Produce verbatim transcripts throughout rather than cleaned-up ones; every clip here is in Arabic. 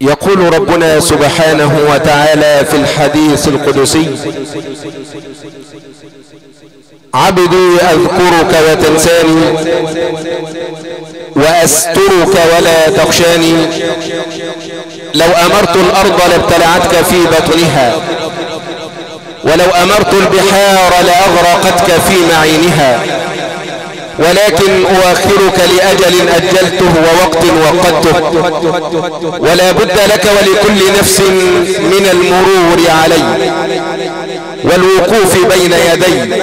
يقول ربنا سبحانه وتعالى في الحديث القدسي: عبدي أذكرك وتنساني، وأسترك ولا تخشاني، لو أمرت الأرض لابتلعتك في بطنها، ولو أمرت البحار لأغرقتك في معينها، ولكن أؤخرك لأجل أجلته ووقت وقدته، ولا بد لك ولكل نفس من المرور علي والوقوف بين يدي،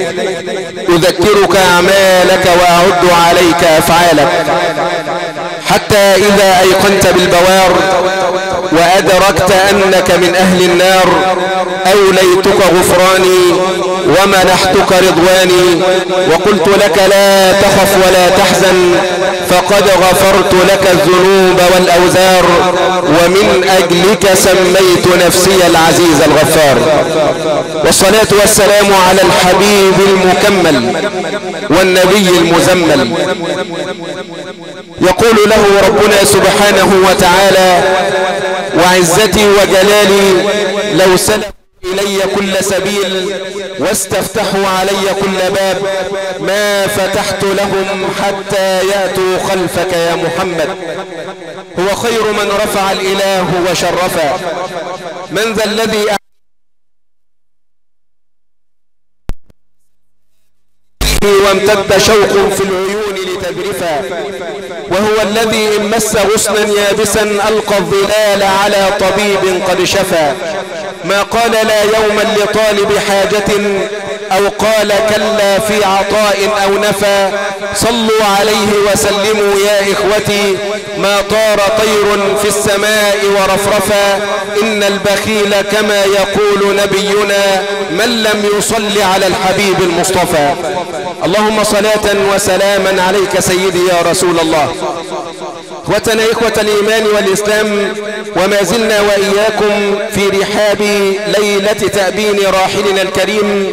أذكرك أعمالك وأعد عليك أفعالك، حتى إذا أيقنت بالبوار وأدركت أنك من أهل النار أوليتك غفراني ومنحتك رضواني، وقلت لك لا تخف ولا تحزن، فقد غفرت لك الذنوب والأوزار، ومن أجلك سميت نفسي العزيز الغفار. والصلاة والسلام على الحبيب المكمل والنبي المزمل. يقول له ربنا سبحانه وتعالى: وعزتي وجلالي لو سلك إلي كل سبيل، واستفتحوا علي كل باب، ما فتحت لهم حتى يأتوا خلفك يا محمد. هو خير من رفع الإله وشرفا، من ذا الذي وامتد شوق في العيون لتجرفا، وهو الذي إن مس غصنا يابسا ألقى الظلال على طبيب قد شفى، ما قال لا يوما لطالب حاجة، أو قال كلا في عطاء أو نفى. صلوا عليه وسلموا يا إخوتي، ما طار طير في السماء ورفرفا، إن البخيل كما يقول نبينا من لم يصل على الحبيب المصطفى. اللهم صلاة وسلاما عليك سيدي يا رسول الله. إخوتنا إخوة الإيمان والإسلام، وما زلنا وإياكم في رحاب ليلة تأبين راحلنا الكريم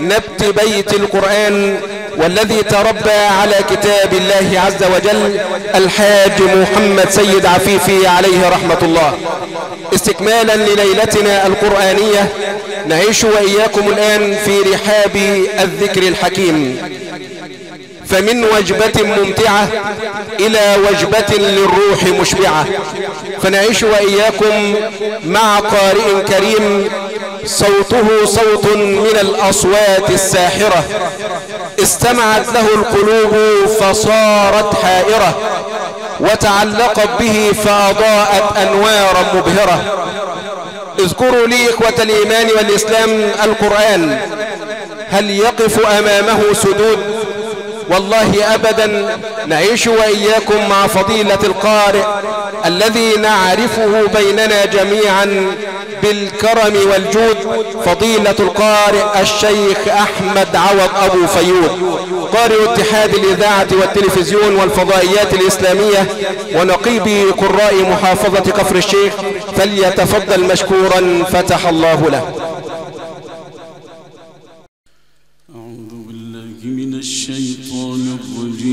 نبت بيت القرآن، والذي تربى على كتاب الله عز وجل الحاج محمد سيد عفيفي عليه رحمة الله. استكمالا لليلتنا القرآنية نعيش وإياكم الآن في رحاب الذكر الحكيم، فمن وجبة ممتعة إلى وجبة للروح مشبعة، فنعيش وإياكم مع قارئ كريم صوته صوت من الأصوات الساحرة، استمعت له القلوب فصارت حائرة، وتعلقت به فأضاءت أنوارا مبهرة. اذكروا لي إخوة الإيمان والإسلام القرآن، هل يقف أمامه سدود؟ والله أبدا. نعيش وإياكم مع فضيلة القارئ الذي نعرفه بيننا جميعا بالكرم والجود، فضيلة القارئ الشيخ أحمد عوض أبو فيور، قارئ اتحاد الإذاعة والتلفزيون والفضائيات الإسلامية ونقيب قراء محافظة كفر الشيخ، فليتفضل مشكورا فتح الله له. من الشيطان الرجيم.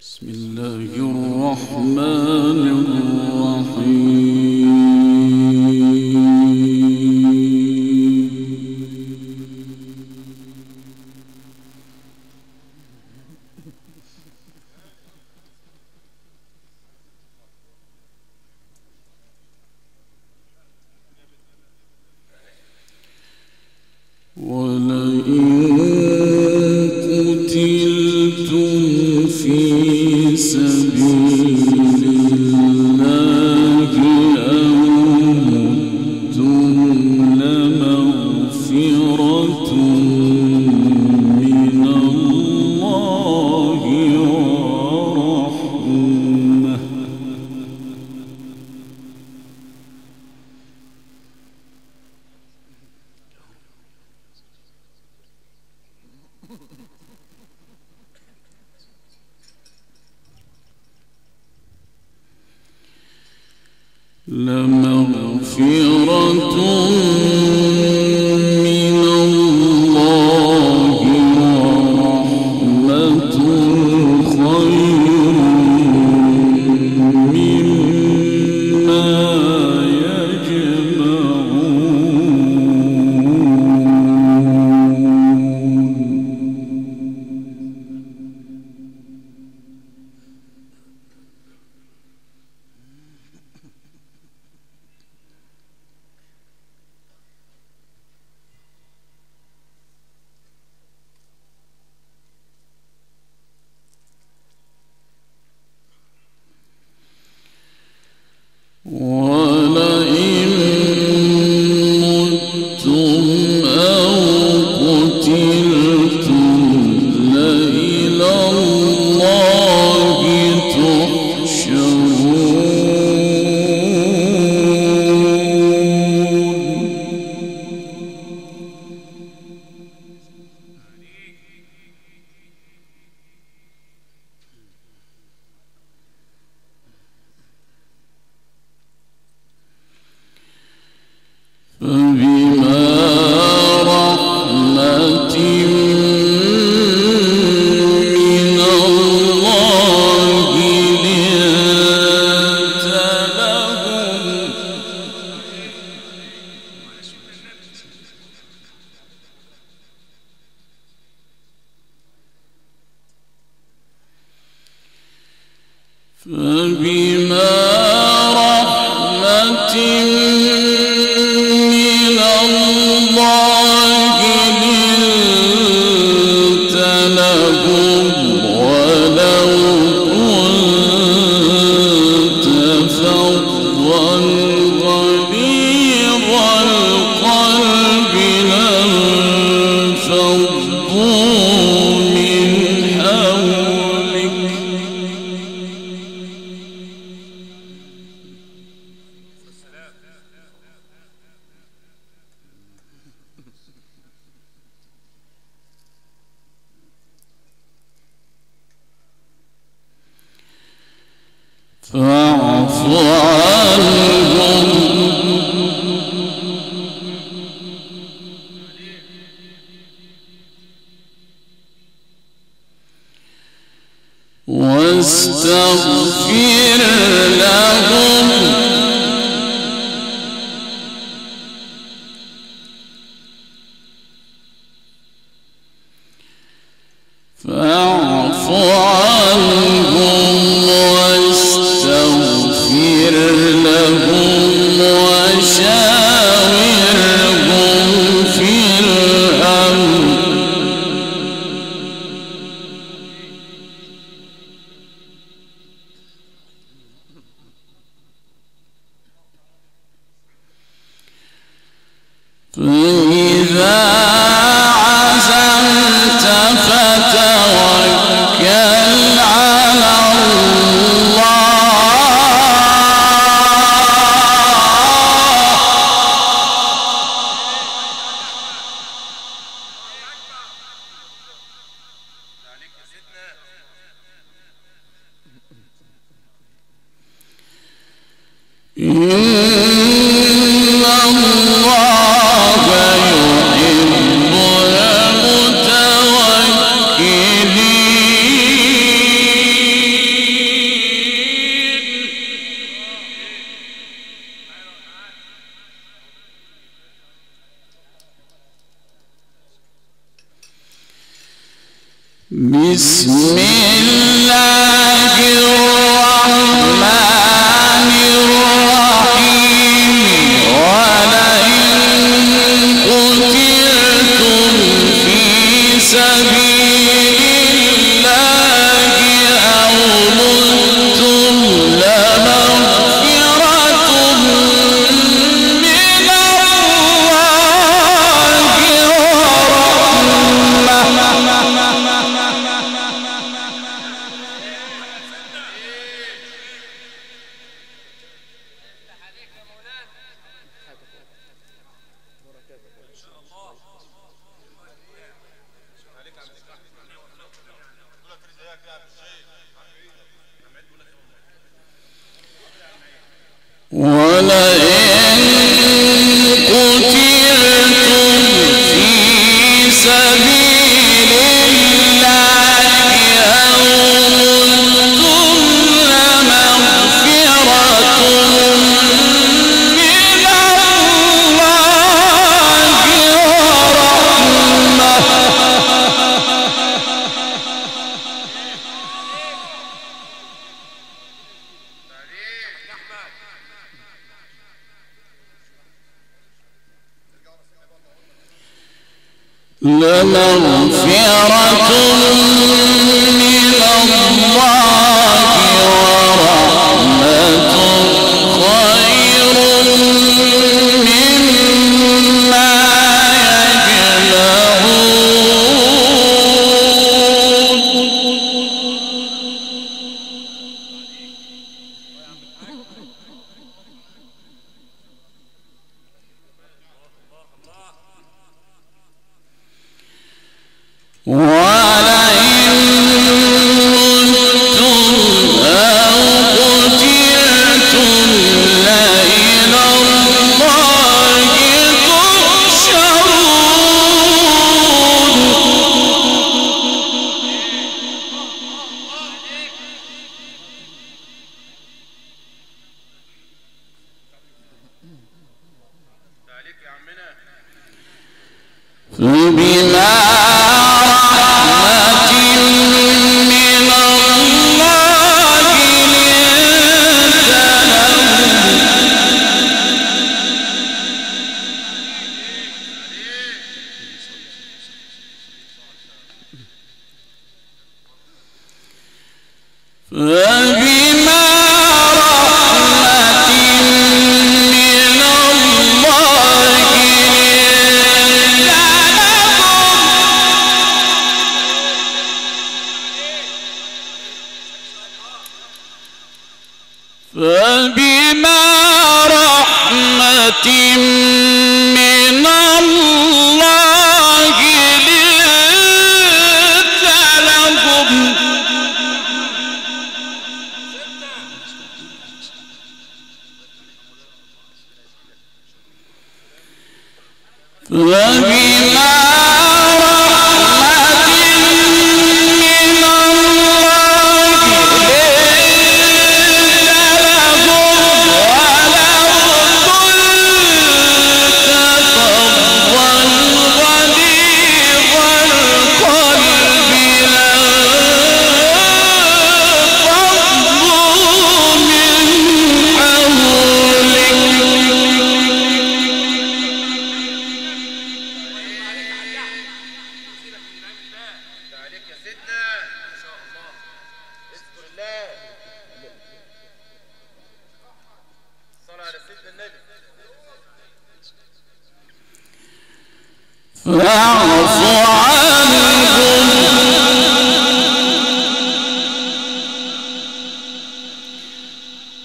بسم الله الرحمن الرحيم. لمغفرة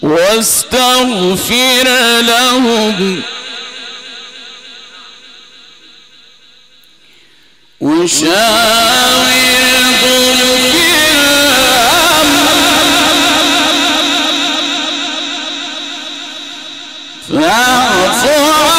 واستغفر لهم وشاورهم في الأمر فاعف عنهم واستغفر لهم وشاورهم في الأمر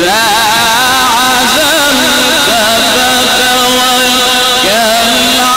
فإذا عزمت فتوكل على الله. إذا عزمت فتوكل على الله.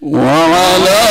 وعلى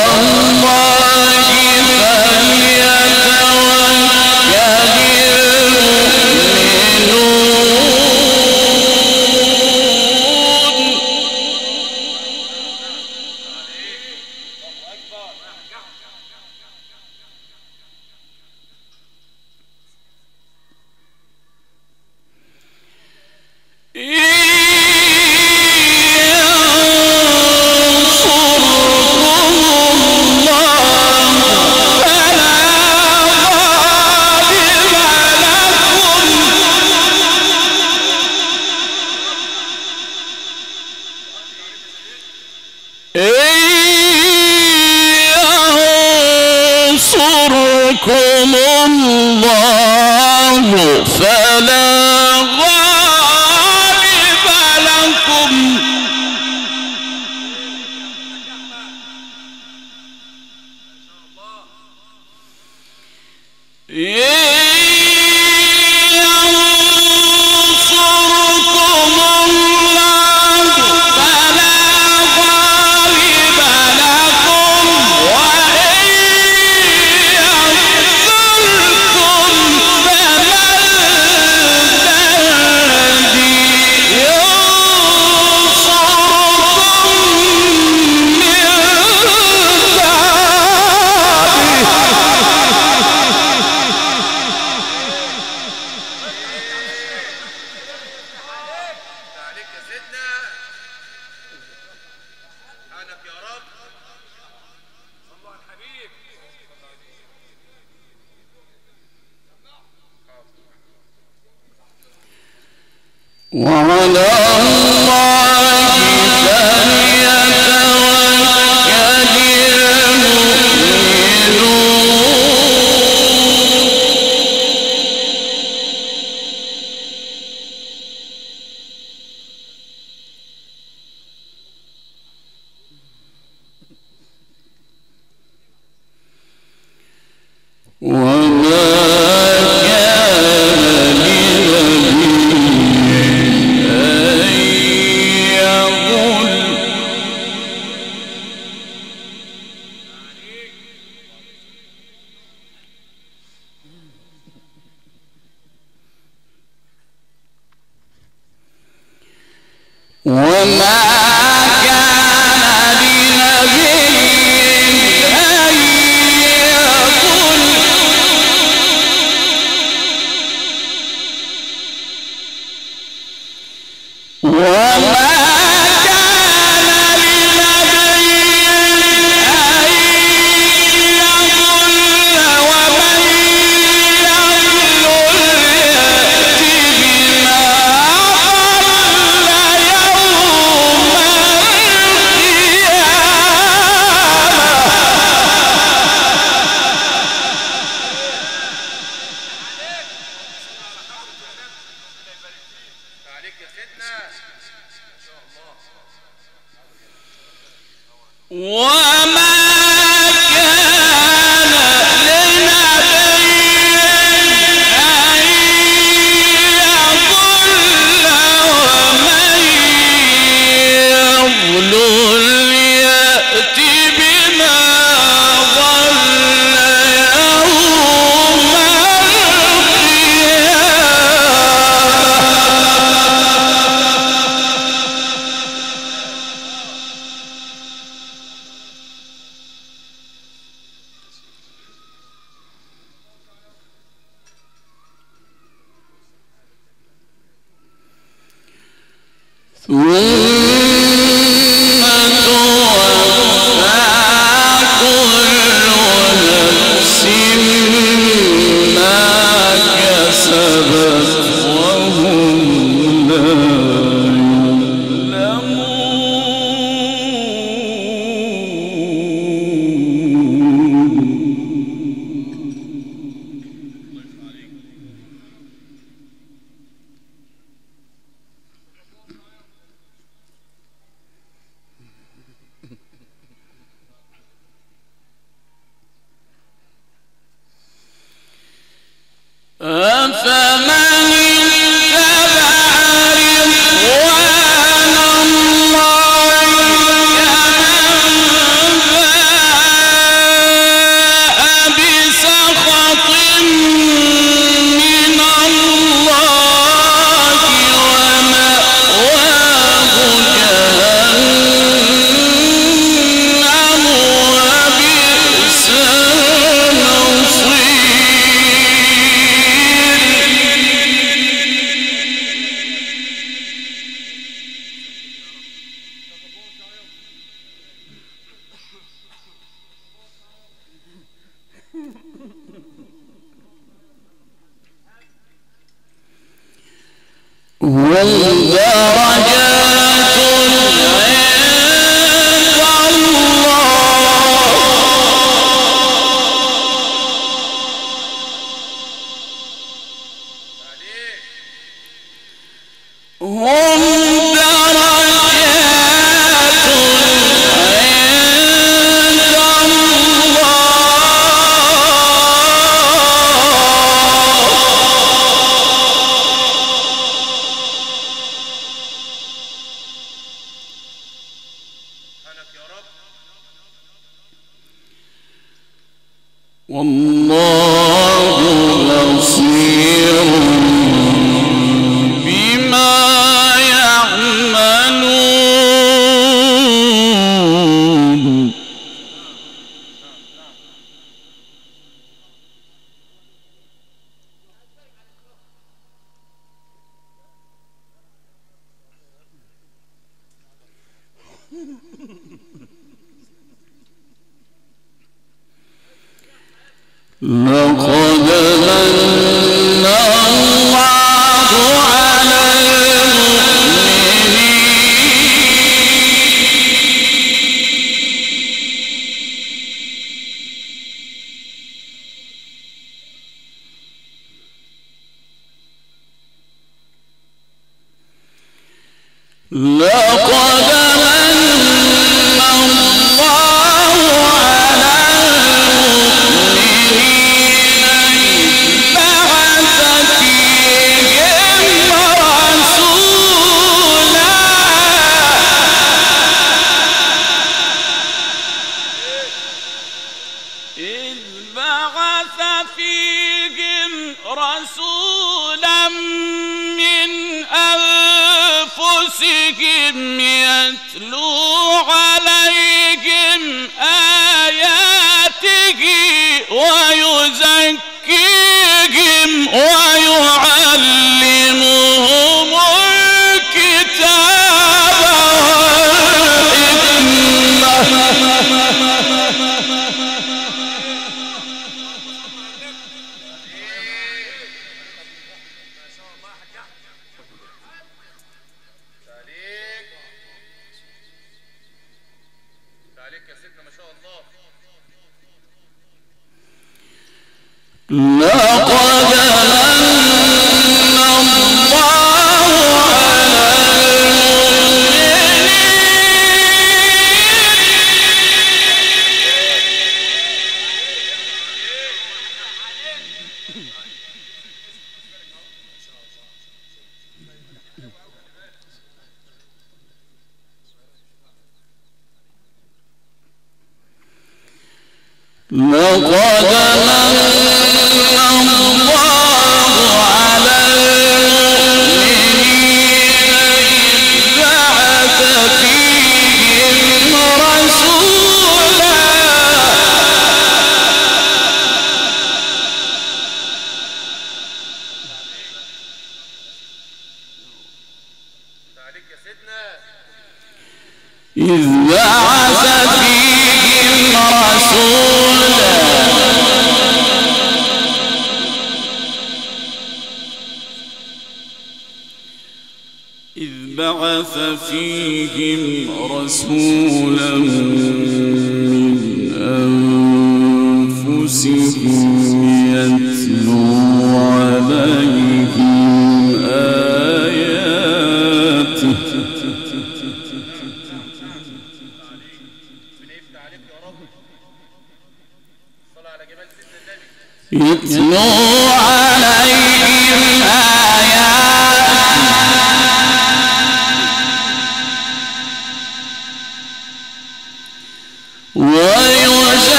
هم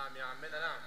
نعم يا عمنا نعم.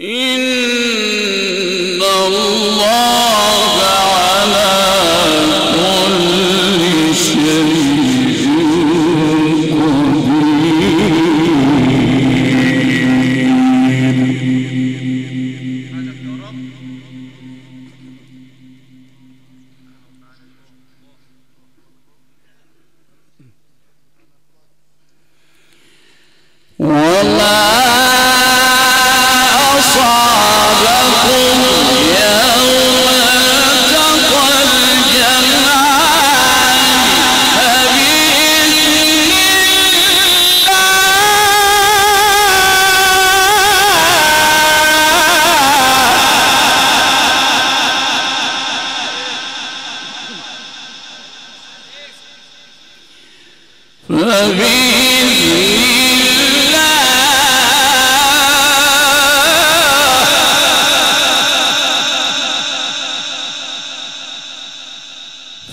إن الله على كل شيء قدير. والله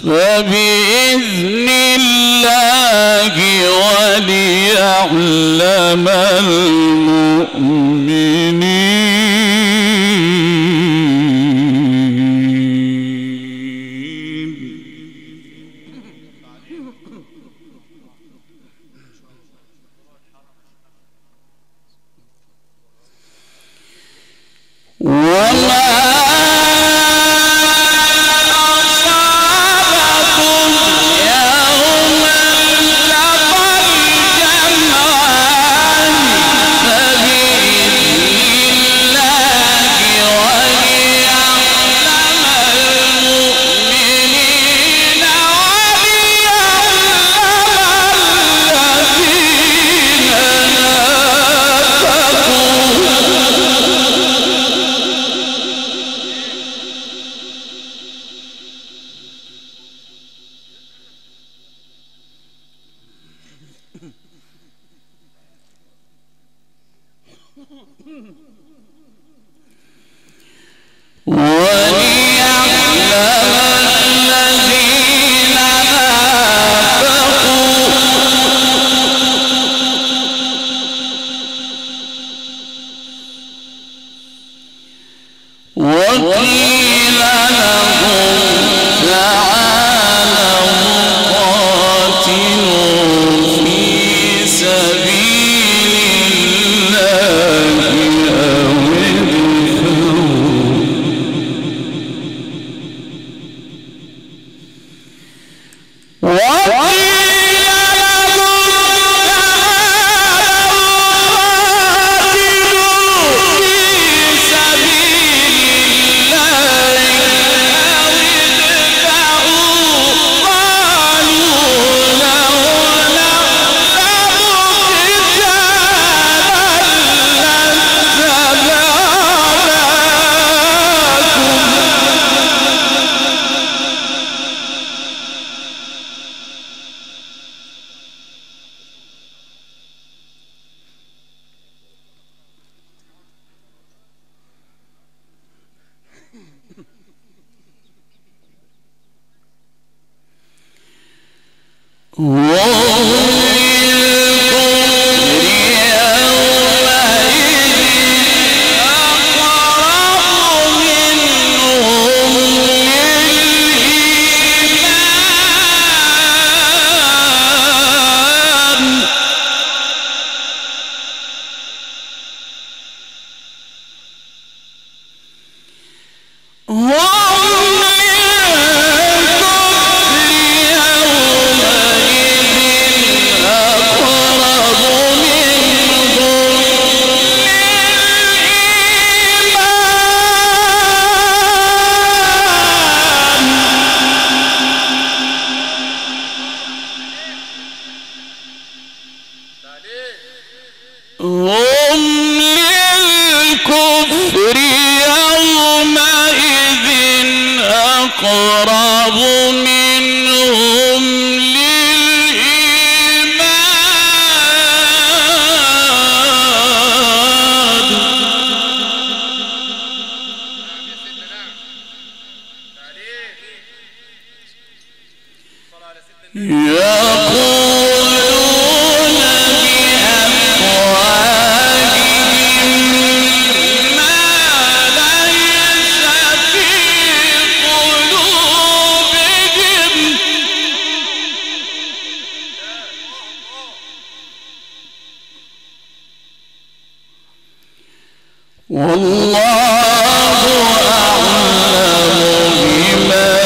فبإذن الله وليعلم المؤمنين. والله يقولون بأفواههم ما والله أعلم بما يكتمون.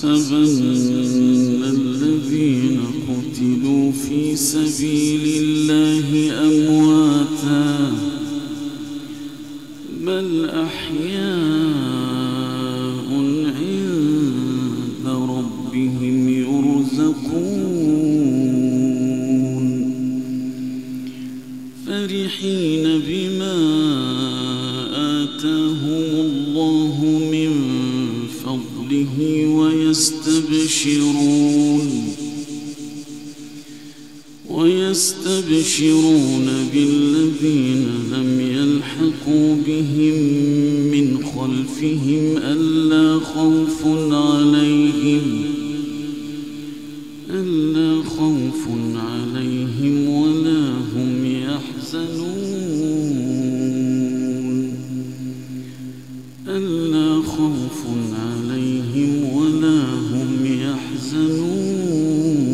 تحسبن الذين قتلوا في سبيل الله أمواتا بل أحياء عند ربهم يرزقون فرحين بما آتاهم الله من فضله ويستبشرون ويستبشرون بالذين لم يلحقوا بهم من خلفهم ألا خوف عليهم ألا خوف عليهم ولا هم يحزنون ألا خوف عليهم ولا هم يحزنون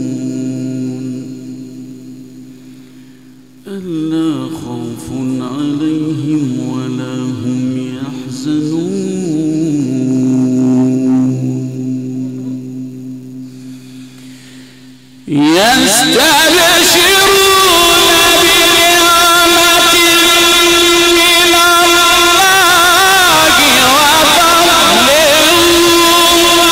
ألا خوف عليهم ولا هم يحزنون يستبشرون بنعمة من الله وفضل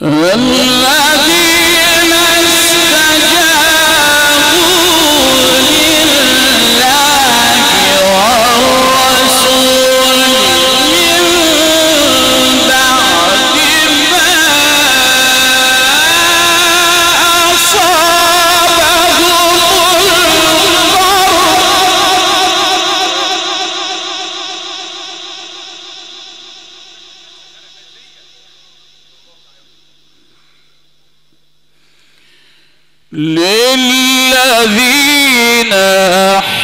وأن الله لا يضيع أجر المؤمنين الذين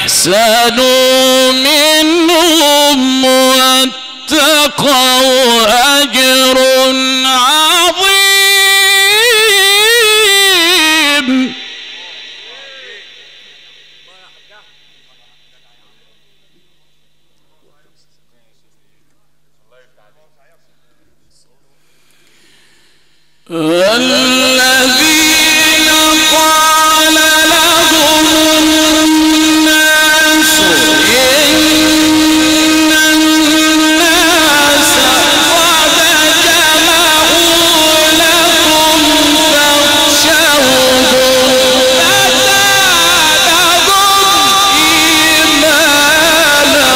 استجابوا للذين أحسنوا منهم واتقوا أجر عظيم الذين قال لهم الناس إن الناس قد جمعوا لكم فاخشوهم فزادهم إيمانا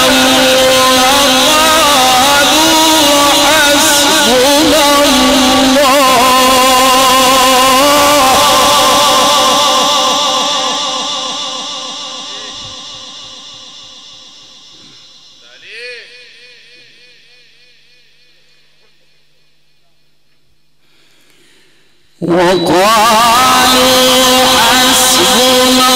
وقالوا حسبنا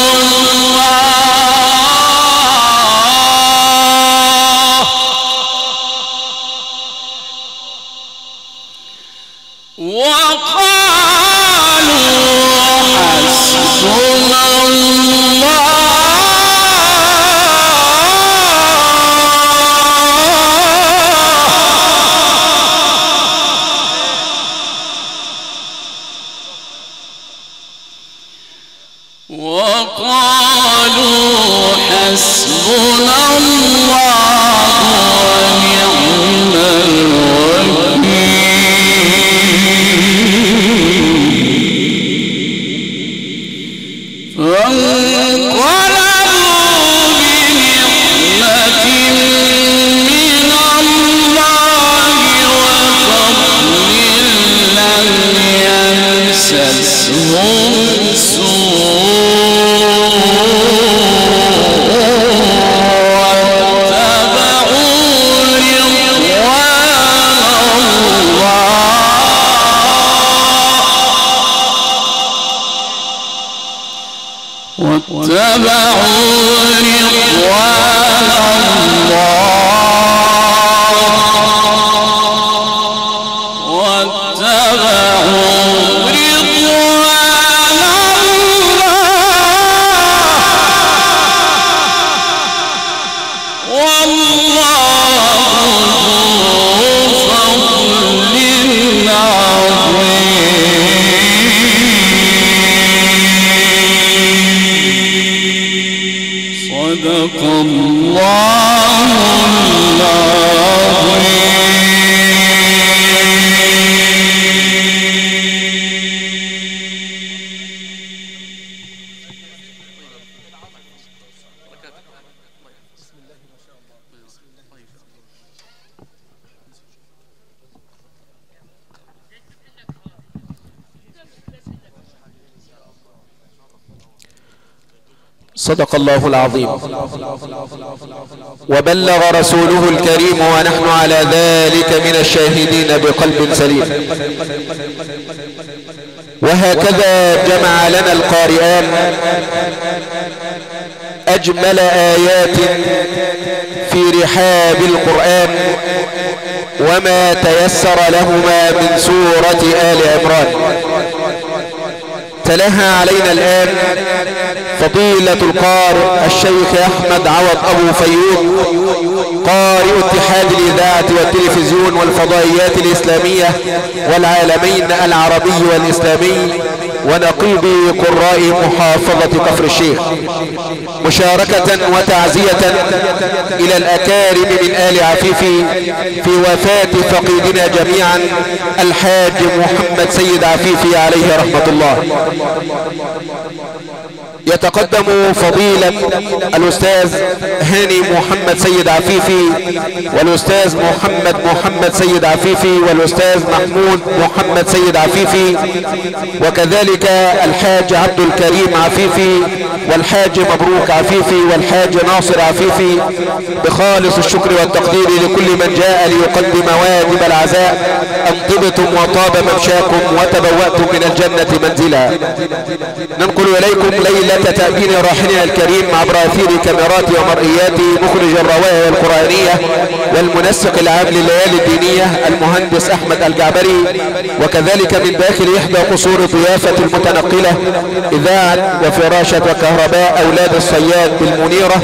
الله وقالوا حسبنا الله وقالوا حسبنا الله صدق الله العظيم. وبلغ رسوله الكريم ونحن على ذلك من الشاهدين بقلب سليم. وهكذا جمع لنا القارئان أجمل آيات في رحاب القرآن وما تيسر لهما من سورة آل عمران، تلاها علينا الآن فضيلة القارئ الشيخ أحمد عوض أبو فيور، قارئ اتحاد الإذاعة والتلفزيون والفضائيات الإسلامية والعالمين العربي والإسلامي، ونقيب قراء محافظة كفر الشيخ، مشاركة وتعزية إلى الأكارم من آل عفيفي في وفاة فقيدنا جميعا الحاج محمد سيد عفيفي عليه رحمة الله. يتقدم فضيلة الأستاذ هاني محمد سيد عفيفي والأستاذ محمد محمد سيد عفيفي والأستاذ محمود محمد سيد عفيفي، وكذلك الحاج عبد الكريم عفيفي والحاج مبروك عفيفي والحاج ناصر عفيفي، بخالص الشكر والتقدير لكل من جاء ليقدم واجب العزاء. أنطبتم وطاب ممشاكم وتبوأتم من الجنة منزلا. ننقل إليكم ليلة تأمين راحلنا الكريم عبر أثير كاميرات ومرئيات مخرج الرواية القرآنية والمنسق العام لليالي الدينية المهندس أحمد الجعبري، وكذلك من داخل إحدى قصور الضيافة المتنقلة إذاعة وفراشة وكهرباء أولاد الصياد بالمنيرة،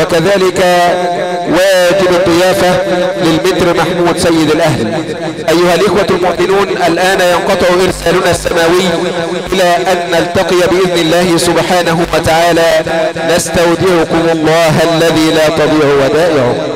وكذلك واجب الضيافة للمتر محمود سيد الأهل. أيها الإخوة المؤمنون، الآن ينقطع إرسالنا السماوي إلى أن نلتقي بإذن الله سبحانه وتعالى. نستودعكم الله الذي لا تضيع ودائعه.